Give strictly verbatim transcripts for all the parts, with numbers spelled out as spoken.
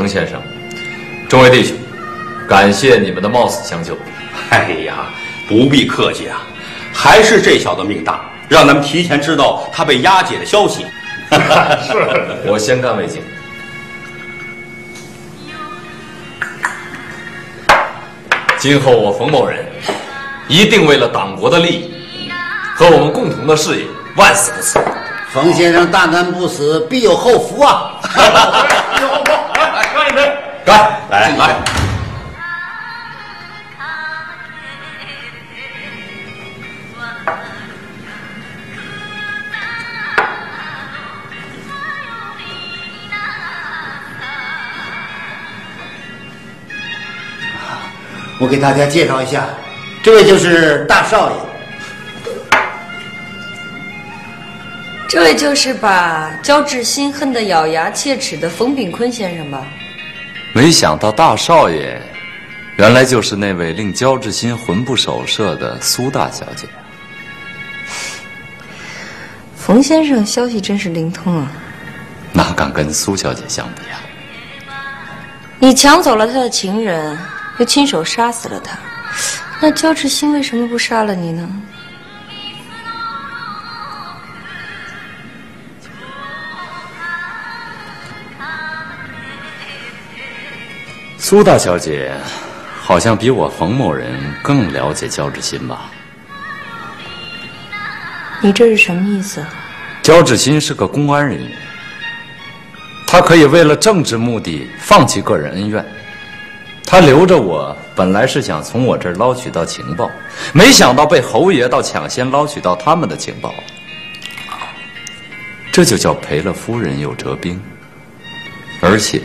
程先生，众位弟兄，感谢你们的冒死相救。哎呀，不必客气啊，还是这小子命大，让咱们提前知道他被押解的消息。是，我先干为敬。 今后我冯某人一定为了党国的利益和我们共同的事业，万死不辞。冯先生大难不死，必有后福啊！必有后福，来干一杯！干！来来。我给大家介绍一下，这位就是大少爷，这位就是把焦志新恨得咬牙切齿的冯炳坤先生吧。没想到大少爷，原来就是那位令焦志新魂不守舍的苏大小姐。冯先生消息真是灵通啊，哪敢跟苏小姐相比啊？你抢走了他的情人。 又亲手杀死了他，那焦志新为什么不杀了你呢？苏大小姐，好像比我冯某人更了解焦志新吧？你这是什么意思？焦志新是个公安人员，他可以为了政治目的放弃个人恩怨。 他留着我，本来是想从我这儿捞取到情报，没想到被侯爷倒抢先捞取到他们的情报，这就叫赔了夫人又折兵。而且，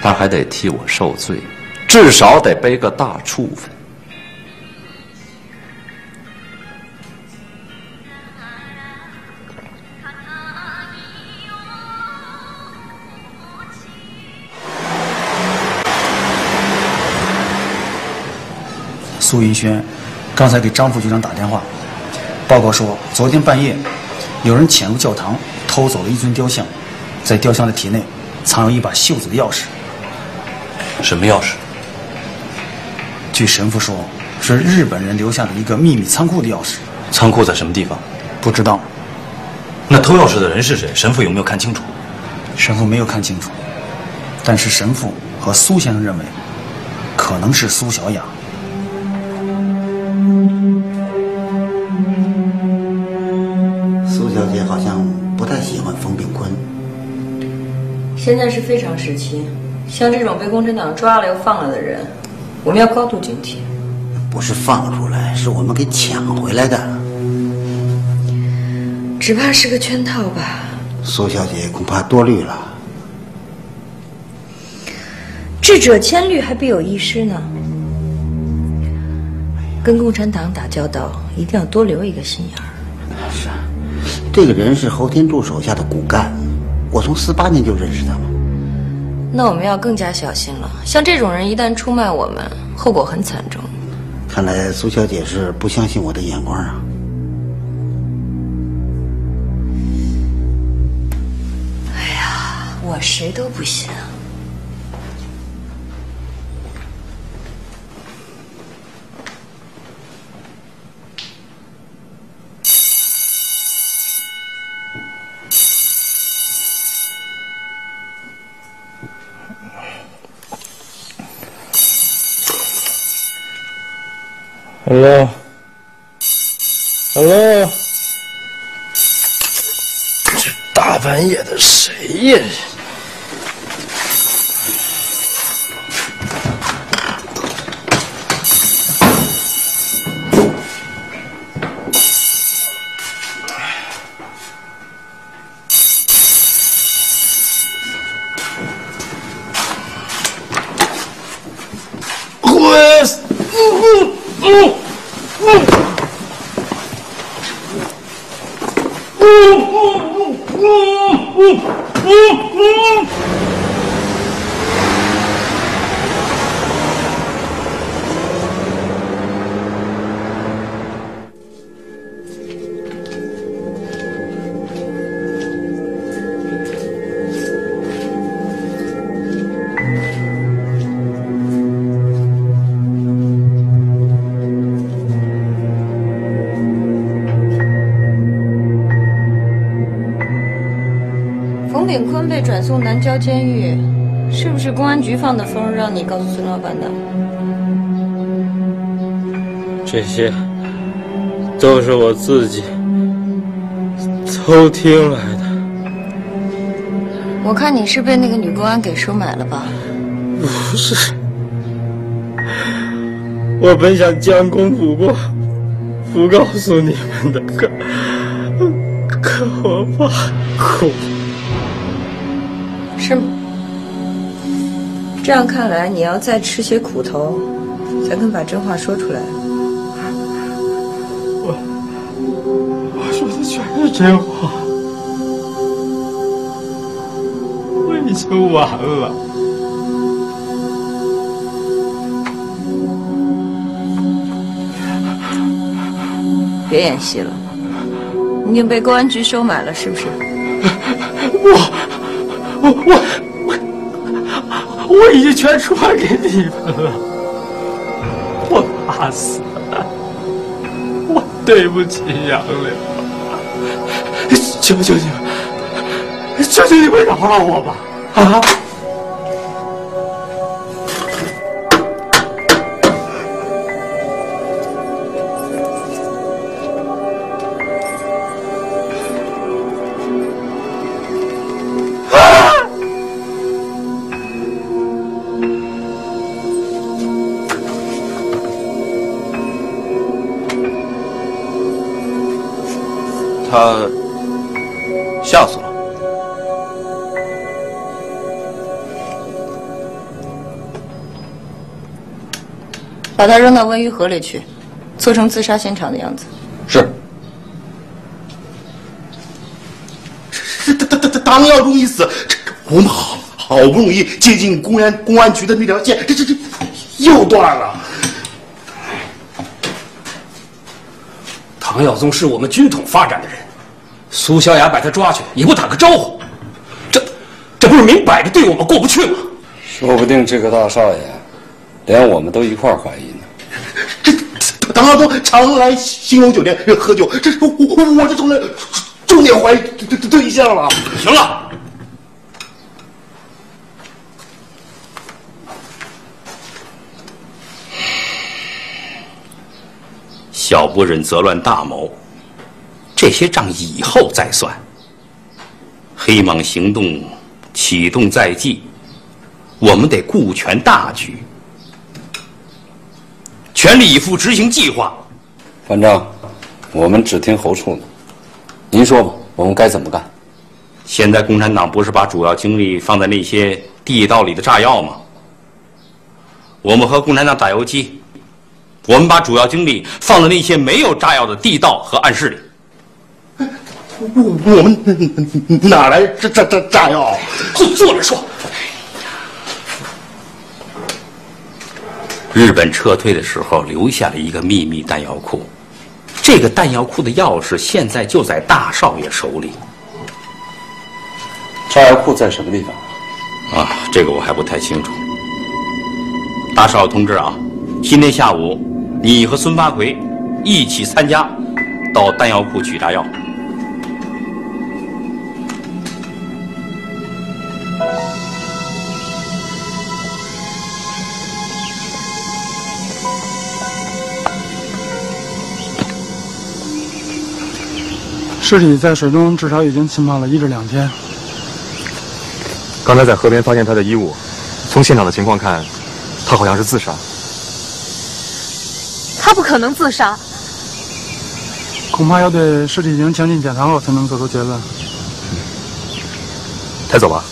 他还得替我受罪，至少得背个大处分。苏云轩，刚才给张副局长打电话，报告说，昨天半夜，有人潜入教堂，偷走了一尊雕像，在雕像的体内藏有一把袖子的钥匙。什么钥匙？据神父说，是日本人留下的一个秘密仓库的钥匙。仓库在什么地方？不知道。那偷钥匙的人是谁？神父有没有看清楚？神父没有看清楚，但是神父和苏先生认为，可能是苏小雅。 苏小姐好像不太喜欢冯炳坤。现在是非常时期，像这种被共产党抓了又放了的人，我们要高度警惕。不是放出来，是我们给抢回来的。只怕是个圈套吧。苏小姐恐怕多虑了。智者千虑，还必有一失呢。 跟共产党打交道，一定要多留一个心眼儿。是啊，这个人是侯天柱手下的骨干，我从四八年就认识他了。那我们要更加小心了，像这种人一旦出卖我们，后果很惨重。看来苏小姐是不相信我的眼光啊。哎呀，我谁都不信啊。 Hello， Hello， 这大半夜的谁呀？喂，嗯嗯嗯。被转送南郊监狱，是不是公安局放的风让你告诉孙老板的？这些都是我自己偷听来的。我看你是被那个女公安给收买了吧？不是，我本想将功补过，不告诉你们的，可可我怕苦。是吗？这样看来，你要再吃些苦头，才肯把真话说出来。我我说的全是真话，我已经完了。 别演戏了，你已经被公安局收买了，是不是？我我我我我已经全说给你们了，我怕死了，我对不起杨柳，求求你们，求求你们饶了我吧！啊！ 他吓死了，把他扔到温榆河里去，做成自杀现场的样子。是。这这这这他们要容易死，这我们好好不容易接近公安公安局的那条线，这这这又断了。唐耀宗是我们军统发展的人。 苏小雅把他抓去，你不打个招呼，这这不是明摆着对我们过不去吗？说不定这个大少爷连我们都一块儿怀疑呢。这唐耀宗常来兴隆酒店喝酒，这我我这从来重点怀疑对对对象了。行了，小不忍则乱大谋。 这些账以后再算。黑蟒行动启动在即，我们得顾全大局，全力以赴执行计划。班长，我们只听侯处的，您说吧，我们该怎么干？现在共产党不是把主要精力放在那些地道里的炸药吗？我们和共产党打游击，我们把主要精力放在那些没有炸药的地道和暗室里。 我我们哪来这这这炸药？坐坐着说。日本撤退的时候留下了一个秘密弹药库，这个弹药库的钥匙现在就在大少爷手里。炸药库在什么地方？啊，这个我还不太清楚。大少爷同志啊，今天下午你和孙发奎一起参加到弹药库取炸药。 尸体在水中至少已经浸泡了一至两天。刚才在河边发现他的衣物，从现场的情况看，他好像是自杀。他不可能自杀，恐怕要对尸体进行详尽检查后才能做出结论。抬走吧。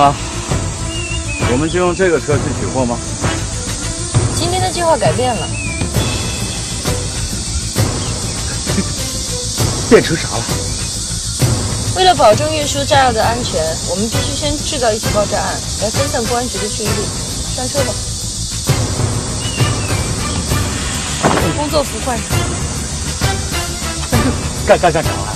那我们就用这个车去取货吗？今天的计划改变了。变成啥了？为了保证运输炸药的安全，我们必须先制造一起爆炸案，来分散公安局的注意力。上车吧。工作服换上。干干干啥了？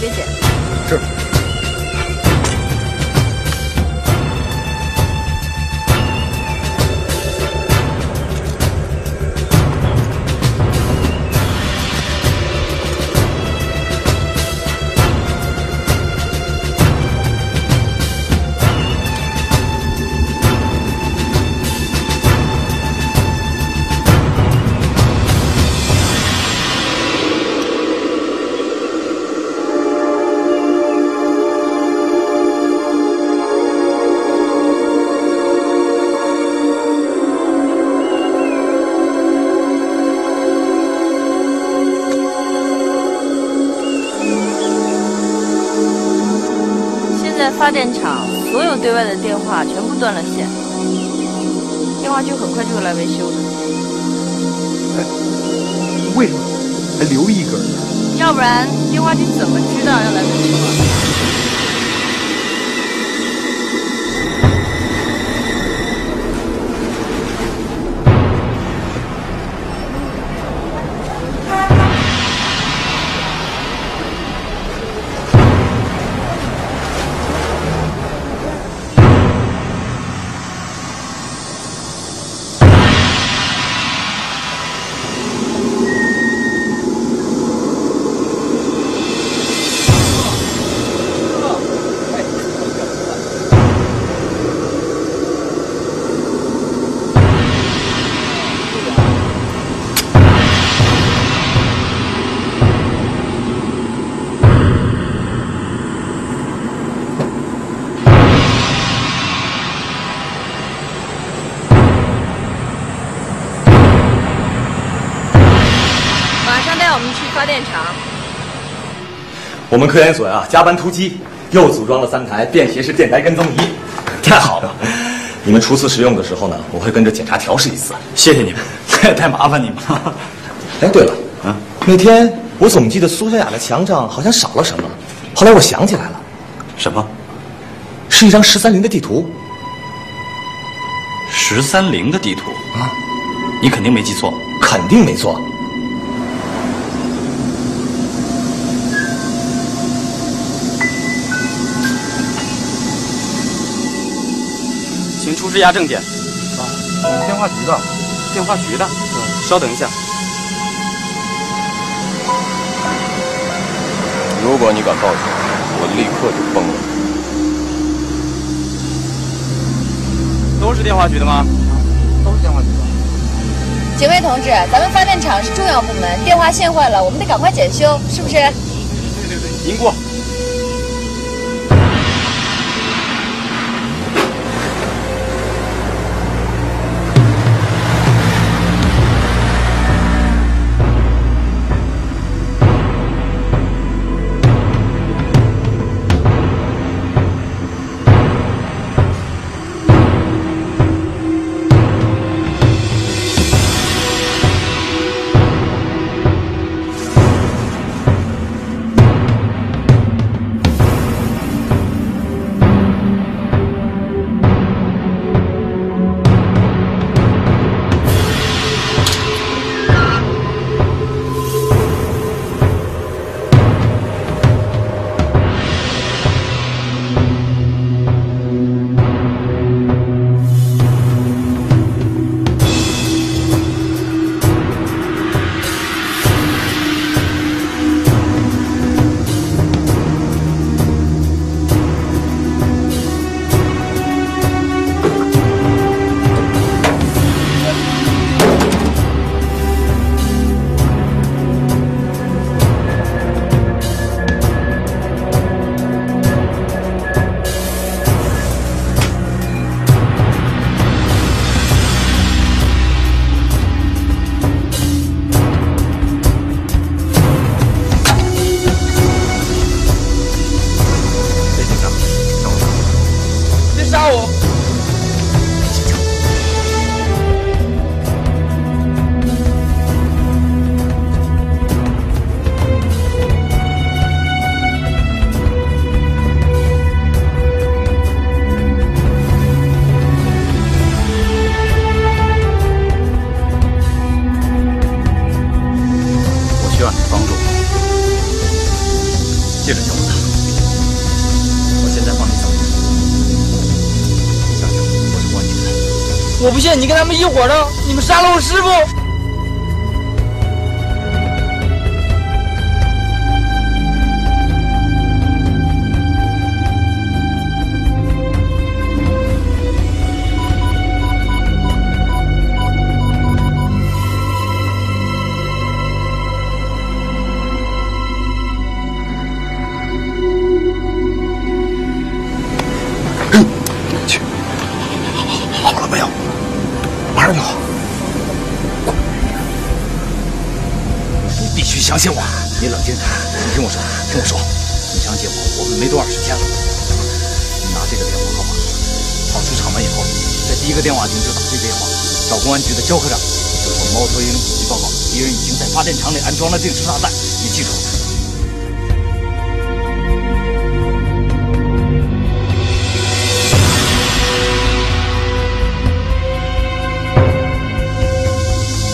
别剪，是。发电厂所有对外的电话全部断了线，电话局很快就会来维修的。哎，为什么还留一根呢？要不然电话局怎么知道要来维修啊？我们科研所啊，加班突击，又组装了三台便携式电台跟踪仪，太好了！你们初次使用的时候呢，我会跟着检查调试一次。谢谢你们，这也太麻烦你们了。哎，对了，啊，那天我总记得苏小雅的墙上好像少了什么，后来我想起来了，什么？是一张十三陵的地图。十三陵的地图啊，你肯定没记错，肯定没错。 出示押证件。啊，电话局的，电话局的。稍等一下。如果你敢报警，我立刻就崩了。都是电话局的吗？都是电话局的。警卫同志，咱们发电厂是重要部门，电话线坏了，我们得赶快检修，是不是？对对对，您过。你帮助我。接着教我打，我现在帮你找人。小九，我是关你的。我不信，你跟他们一伙的，你们杀了我师傅。 相信我，你冷静点，你听我说，听我说，你相信我，我们没多少时间了。你拿这个电话号码，跑出厂门以后，在第一个电话亭就打这个电话，找公安局的焦科长，就说猫头鹰紧急报告，敌人已经在发电厂里安装了定时炸弹，你记住。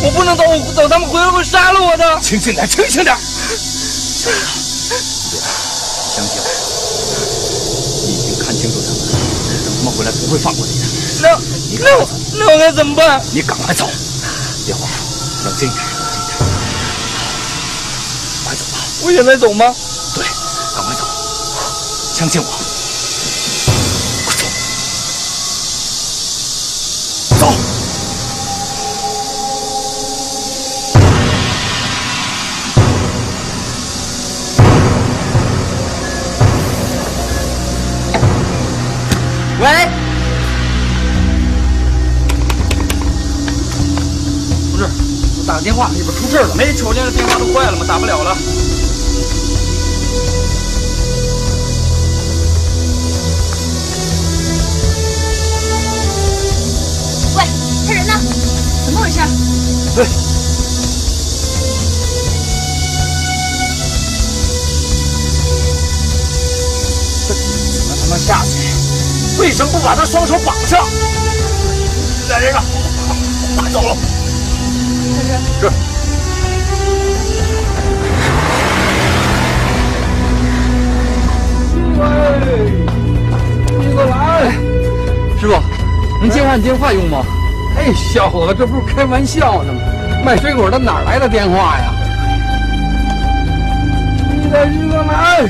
我不能等我等他们回来会杀了我的！清醒点，清醒点！小杨，相信我，你已经看清楚他们了，等他们回来不会放过你的。那你那我那我该怎么办？你赶快走！别慌，冷静一点，冷静一点，快走吧！我现在走吗？对，赶快走！相信我。 电话里边出事了，没瞅见这电话都坏了吗？打不了了。喂，他人呢？怎么回事？对。这他妈下去！为什么不把他双手绑上？来人啊！打走了。 是。喂，你过来！师傅，能接上电话用吗？哎，小伙子，这不是开玩笑呢吗？卖水果的哪来的电话呀？你得你过来！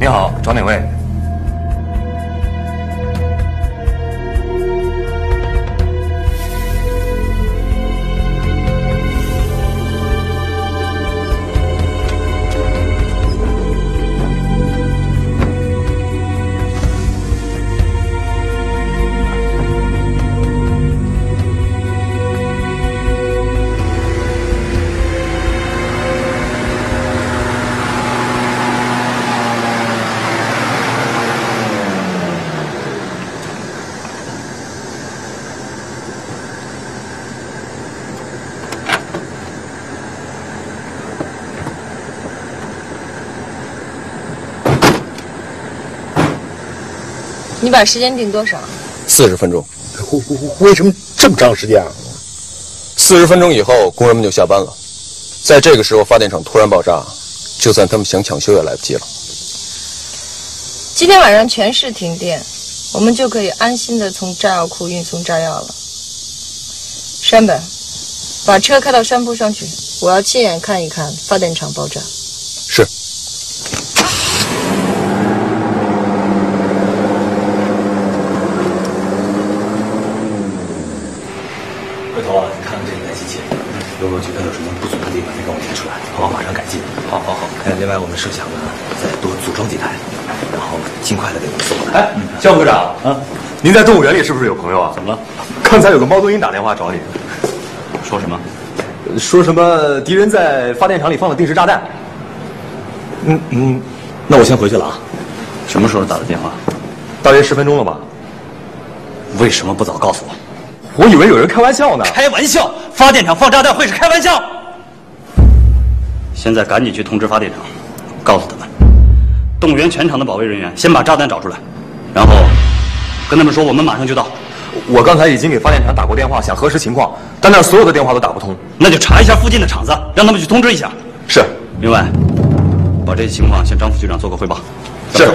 你好，找哪位？你把时间定多少？四十分钟。为什么这么长时间啊？四十分钟以后，工人们就下班了。在这个时候，发电厂突然爆炸，就算他们想抢修也来不及了。今天晚上全市停电，我们就可以安心的从炸药库运送炸药了。山本，把车开到山坡上去，我要亲眼看一看发电厂爆炸。是。 如果觉得有什么不足的地方，再跟我提出来，好，马上改进。好好好。还有，另外我们设想呢，再多组装几台，然后尽快的给我们送过来。哎，肖科长啊，您在动物园里是不是有朋友啊？怎么了？刚才有个猫头鹰打电话找你，说什么？说什么敌人在发电厂里放了定时炸弹。嗯嗯，那我先回去了啊。什么时候打的电话？大约十分钟了吧？为什么不早告诉我？我以为有人开玩笑呢。开玩笑？发电厂放炸弹会是开玩笑？现在赶紧去通知发电厂，告诉他们，动员全厂的保卫人员先把炸弹找出来，然后跟他们说我们马上就到。 我刚才已经给发电厂打过电话，想核实情况，但那所有的电话都打不通。那就查一下附近的厂子，让他们去通知一下。是。另外，把这些情况向张副局长做个汇报。是。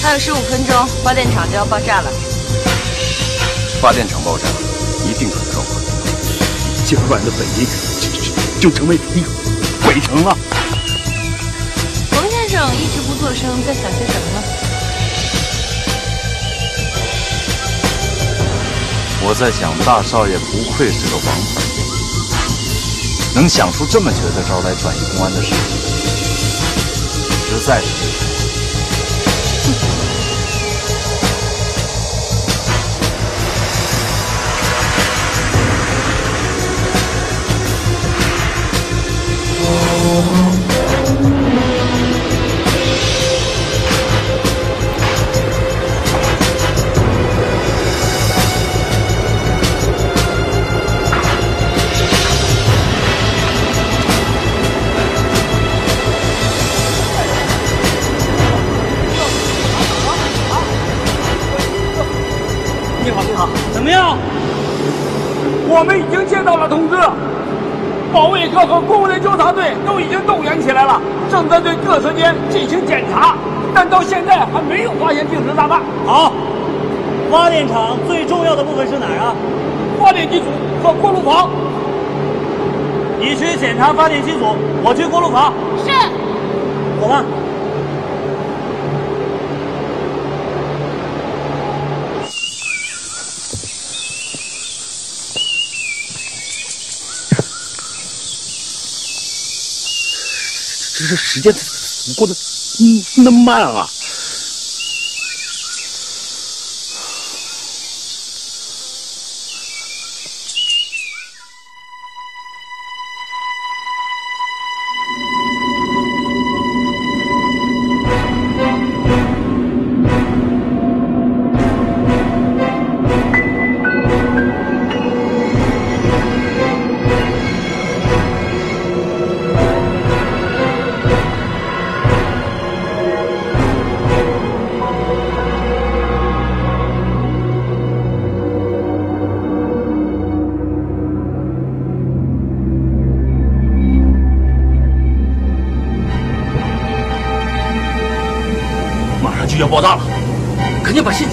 还有十五分钟，发电厂就要爆炸了。发电厂爆炸一定很壮观，今晚的北京就成为一个鬼城了。冯先生一直不作声，在想些什么呢？我在想，大少爷不愧是个王八，能想出这么绝的招来转移公安的事情，实在是厉害。 你好，你好，怎么样？我们已经接到了通知。 保卫科和工人纠察队都已经动员起来了，正在对各车间进行检查，但到现在还没有发现定时炸弹。好，发电厂最重要的部分是哪儿啊？发电机组和锅炉房。你去检查发电机组，我去锅炉房。是。走吧。这这时间怎么过得那么慢啊！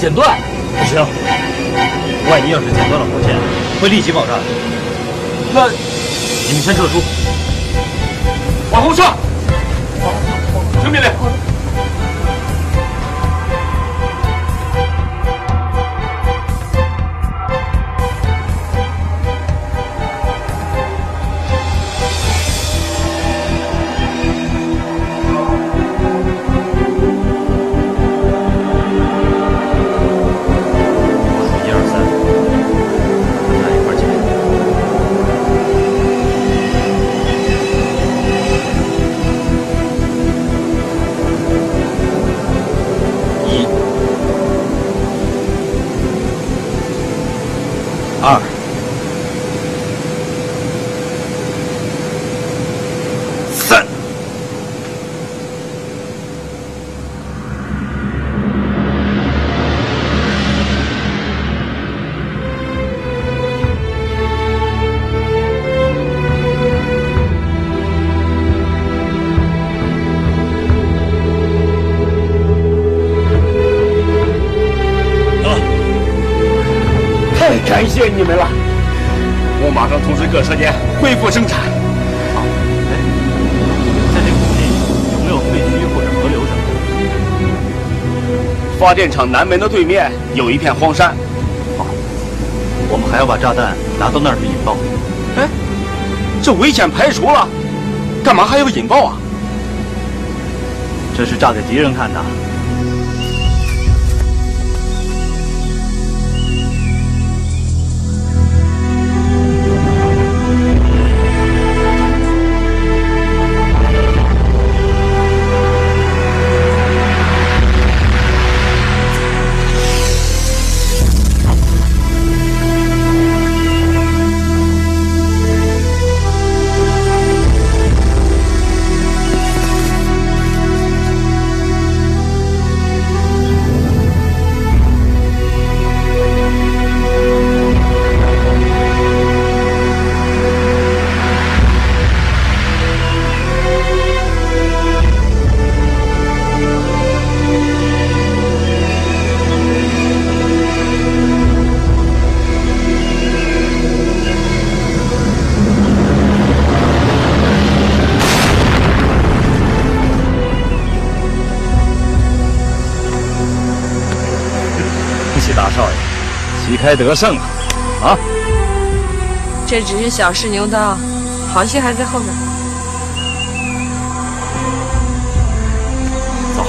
剪断不行，万一要是剪断了火线，会立即爆炸。那你们先撤出，往后撤。听命令。发电厂南门的对面有一片荒山，好，我们还要把炸弹拿到那儿去引爆。哎，这危险排除了，干嘛还要引爆啊？这是炸给敌人看的。 该得胜了，啊！这只是小试牛刀，好戏还在后面。走。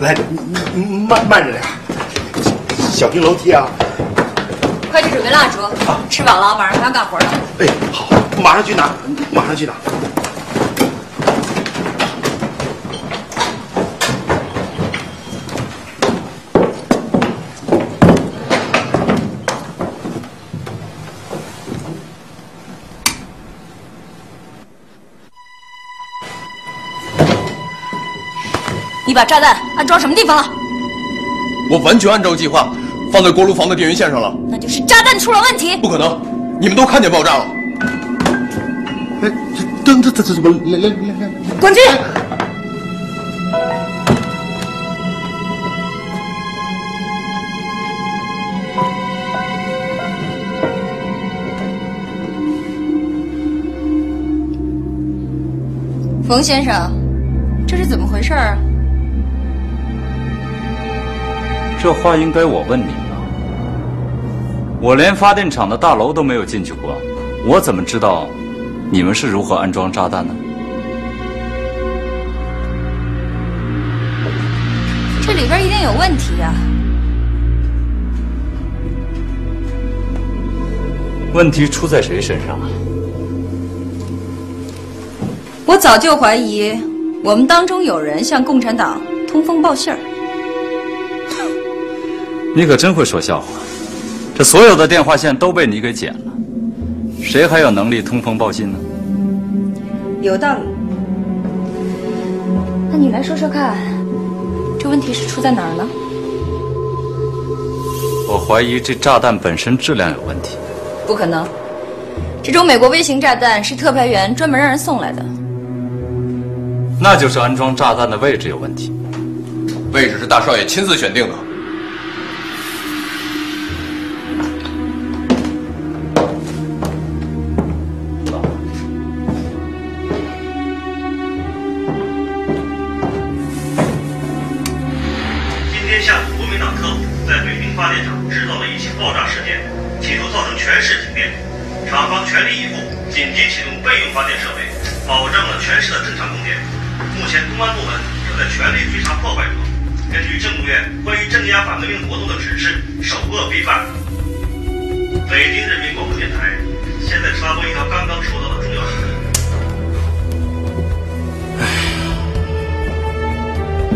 来，慢慢着点，小心楼梯啊！快去准备蜡烛，啊、吃饱了马上还要干活呢。哎，好，马上去拿，马上去拿。你把炸弹安装什么地方了？我完全按照计划放在锅炉房的电源线上了。那就是炸弹出了问题。不可能，你们都看见爆炸了。哎，这这这这怎么？来来来来，滚去！冯先生，这是怎么回事啊？ 这话应该我问你啊！我连发电厂的大楼都没有进去过，我怎么知道你们是如何安装炸弹呢？这里边一定有问题呀！问题出在谁身上啊？我早就怀疑我们当中有人向共产党通风报信儿。 你可真会说笑话！这所有的电话线都被你给剪了，谁还有能力通风报信呢？有道理。那你来说说看，这问题是出在哪儿呢？我怀疑这炸弹本身质量有问题。不可能，这种美国微型炸弹是特派员专门让人送来的。那就是安装炸弹的位置有问题。位置是大少爷亲自选定的。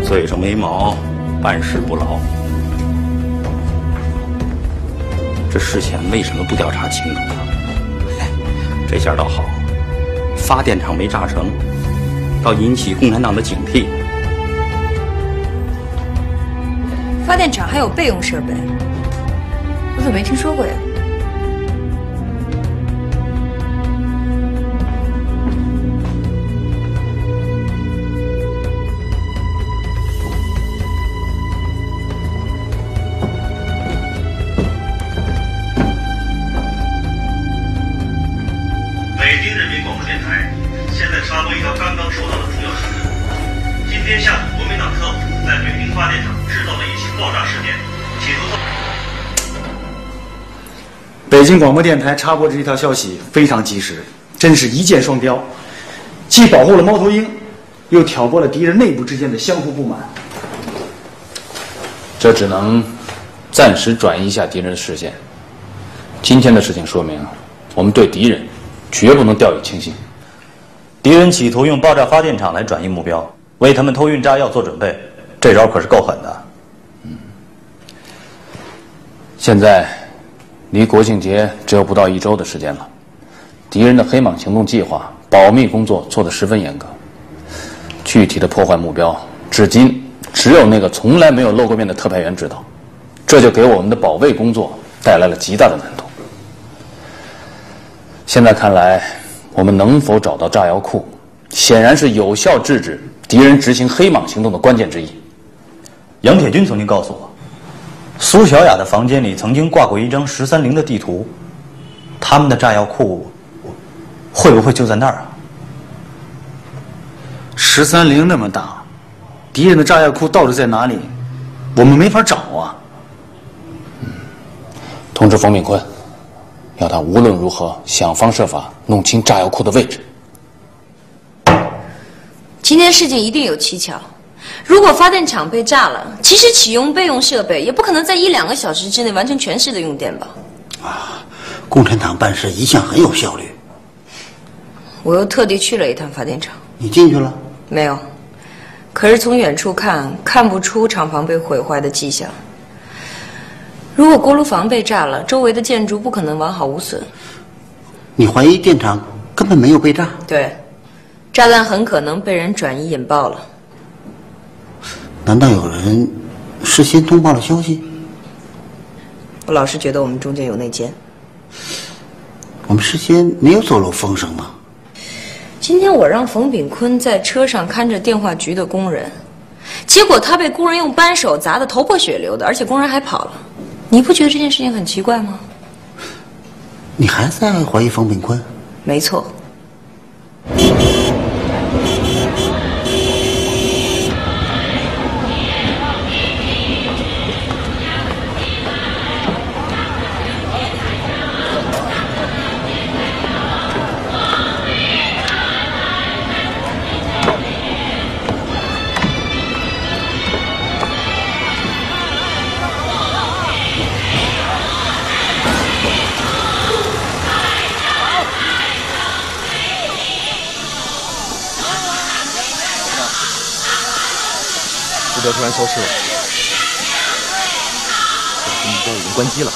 嘴上没毛，办事不牢。这事前为什么不调查清楚呢？这下倒好，发电厂没炸成，倒引起共产党的警惕。发电厂还有备用设备，我怎么没听说过呀？天下午，国民党特务在北冰发电厂制造了一起爆炸事件，企图。北京广播电台插播这一条消息非常及时，真是一箭双雕，既保护了猫头鹰，又挑拨了敌人内部之间的相互不满。这只能暂时转移一下敌人的视线。今天的事情说明，我们对敌人绝不能掉以轻心。敌人企图用爆炸发电厂来转移目标，为他们偷运炸药做准备，这招可是够狠的。嗯，现在离国庆节只有不到一周的时间了，敌人的黑蟒行动计划保密工作做得十分严格，具体的破坏目标，至今只有那个从来没有露过面的特派员知道，这就给我们的保卫工作带来了极大的难度。现在看来，我们能否找到炸药库，显然是有效制止敌人执行黑蟒行动的关键之一。杨铁军曾经告诉我，苏小雅的房间里曾经挂过一张十三陵的地图，他们的炸药库会不会就在那儿啊？十三陵那么大，敌人的炸药库到底在哪里？我们没法找啊。嗯，通知冯炳坤。 要他无论如何想方设法弄清炸药库的位置。今天事情一定有蹊跷。如果发电厂被炸了，即使启用备用设备，也不可能在一两个小时之内完成全市的用电吧？啊，共产党办事一向很有效率。我又特地去了一趟发电厂。你进去了？没有。可是从远处看，看不出厂房被毁坏的迹象。 如果锅炉房被炸了，周围的建筑不可能完好无损。你怀疑电厂根本没有被炸？对，炸弹很可能被人转移引爆了。难道有人事先通报了消息？我老是觉得我们中间有内奸。我们事先没有走漏风声吗？今天我让冯炳坤在车上看着电话局的工人，结果他被工人用扳手砸得头破血流的，而且工人还跑了。 你不觉得这件事情很奇怪吗？你还在怀疑冯炳坤？没错。突然消失了，我们都已经关机了，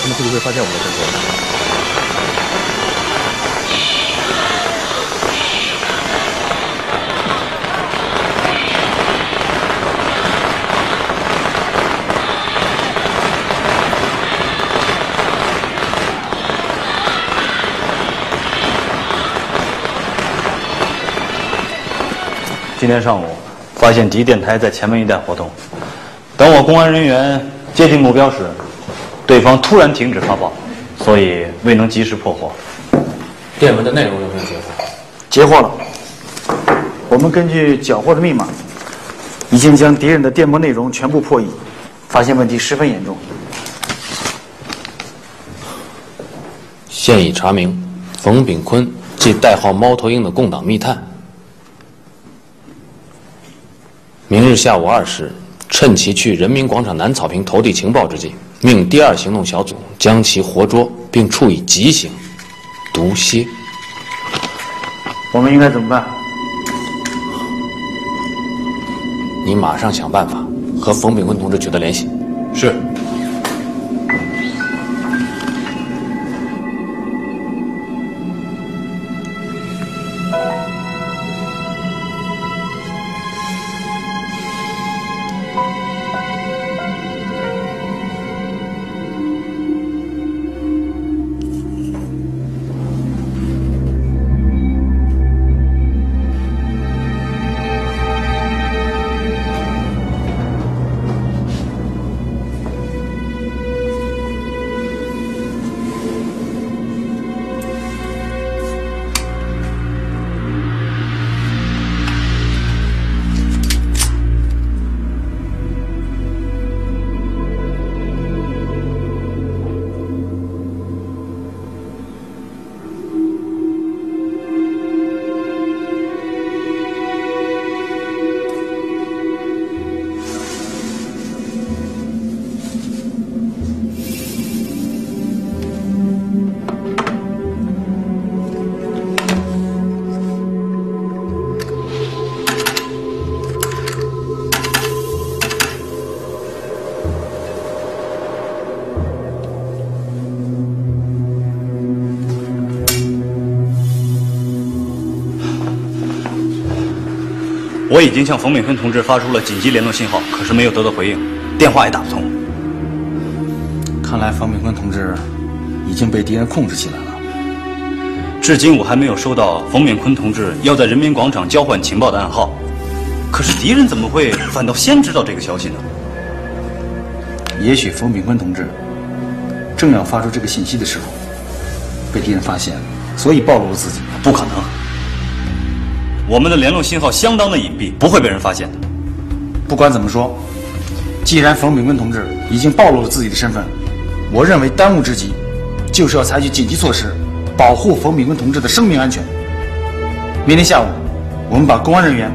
他们会不会发现我们的工作？ 今天上午。 发现敌电台在前门一带活动。等我公安人员接近目标时，对方突然停止发报，所以未能及时破获。电文的内容有没有截获？截获了。我们根据缴获的密码，已经将敌人的电波内容全部破译，发现问题十分严重。现已查明，冯炳坤即代号“猫头鹰”的共党密探。 明日下午二时，趁其去人民广场南草坪投递情报之际，命第二行动小组将其活捉，并处以极刑，毒蝎。我们应该怎么办？你马上想办法和冯炳坤同志取得联系。是。我已经向冯炳坤同志发出了紧急联络信号，可是没有得到回应，电话也打不通。看来冯炳坤同志已经被敌人控制起来了。至今我还没有收到冯炳坤同志要在人民广场交换情报的暗号，可是敌人怎么会反倒先知道这个消息呢？也许冯炳坤同志正要发出这个信息的时候，被敌人发现，所以暴露了自己。不可能。 我们的联络信号相当的隐蔽，不会被人发现的。不管怎么说，既然冯炳坤同志已经暴露了自己的身份，我认为当务之急就是要采取紧急措施，保护冯炳坤同志的生命安全。明天下午，我们把公安人员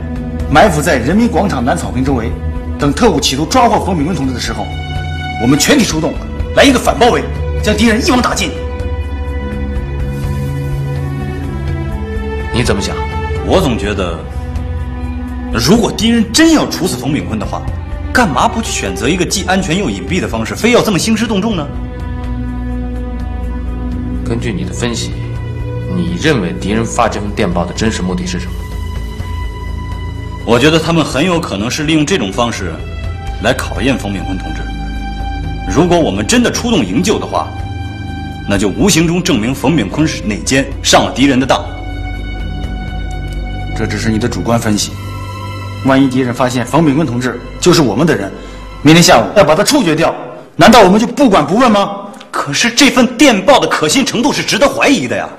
埋伏在人民广场南草坪周围，等特务企图抓获冯炳坤同志的时候，我们全体出动，来一个反包围，将敌人一网打尽。你怎么想？ 我总觉得，如果敌人真要处死冯炳坤的话，干嘛不去选择一个既安全又隐蔽的方式，非要这么兴师动众呢？根据你的分析，你认为敌人发这份电报的真实目的是什么？我觉得他们很有可能是利用这种方式来考验冯炳坤同志。如果我们真的出动营救的话，那就无形中证明冯炳坤是内奸，上了敌人的当。 这只是你的主观分析，万一敌人发现冯炳坤同志就是我们的人，明天下午要把他处决掉，难道我们就不管不问吗？可是这份电报的可信程度是值得怀疑的呀。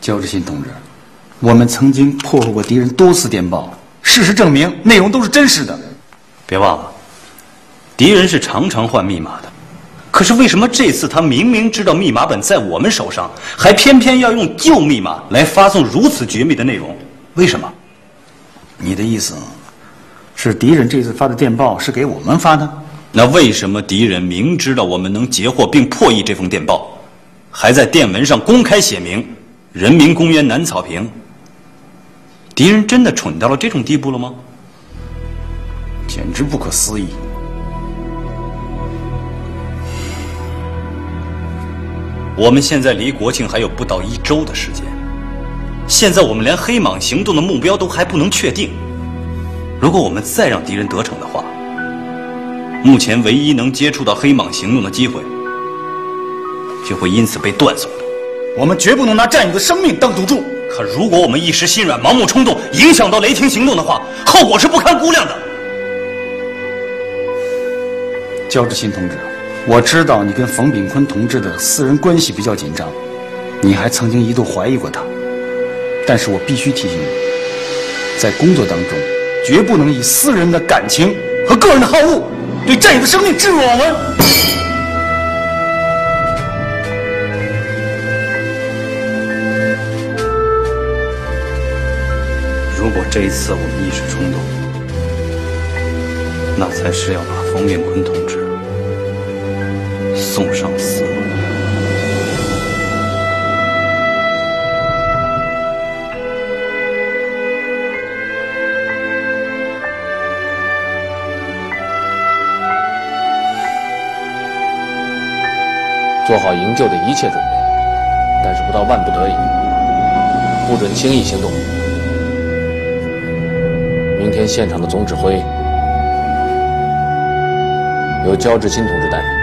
焦志新同志，我们曾经破获过敌人多次电报，事实证明内容都是真实的。别忘了，敌人是常常换密码的，可是为什么这次他明明知道密码本在我们手上，还偏偏要用旧密码来发送如此绝密的内容？ 为什么？你的意思是敌人这次发的电报是给我们发的？那为什么敌人明知道我们能截获并破译这封电报，还在电文上公开写明“人民公园南草坪”？敌人真的蠢到了这种地步了吗？简直不可思议！我们现在离国庆还有不到一周的时间。 现在我们连黑蟒行动的目标都还不能确定，如果我们再让敌人得逞的话，目前唯一能接触到黑蟒行动的机会就会因此被断送的。我们绝不能拿战友的生命当赌注。可如果我们一时心软、盲目冲动，影响到雷霆行动的话，后果是不堪估量的。焦志新同志，我知道你跟冯炳坤同志的私人关系比较紧张，你还曾经一度怀疑过他。 但是我必须提醒你，在工作当中，绝不能以私人的感情和个人的好恶，对战友的生命置入网文。如果这一次我们一时冲动，那才是要把冯炳坤同志送上死路。 做好营救的一切准备，但是不到万不得已，不准轻易行动。明天现场的总指挥由焦志新同志担任。